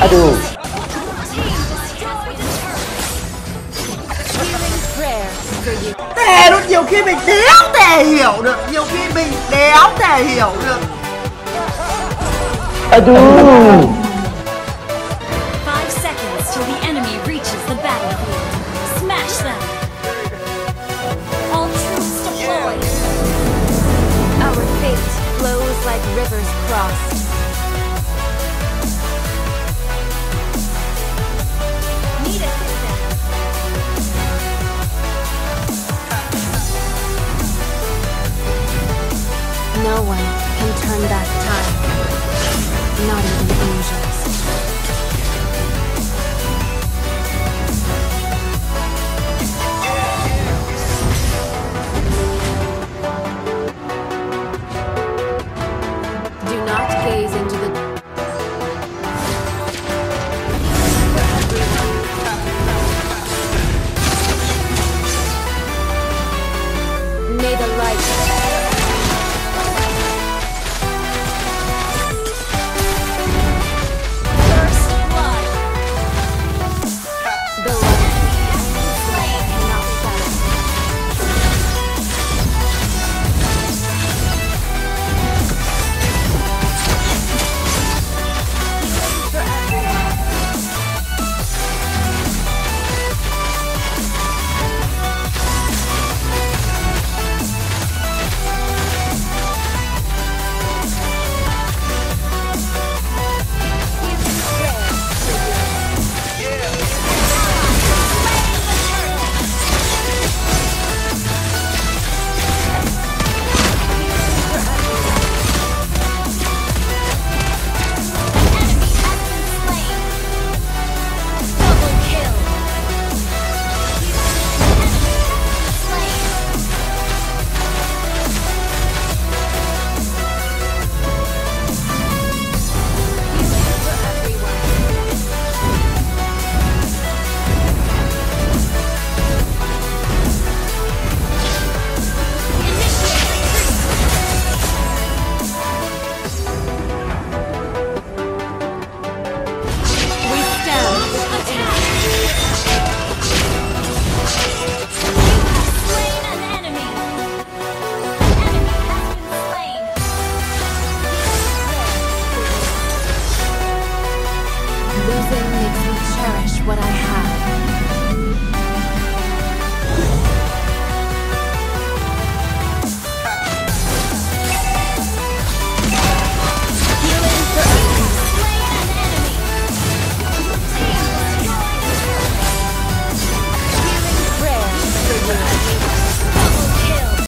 Ado. Thề luôn, nhiều khi mình đéo thể hiểu được, Ado. Like rivers crossed. Need assistance. No one can turn back time. Not even angels. May the light.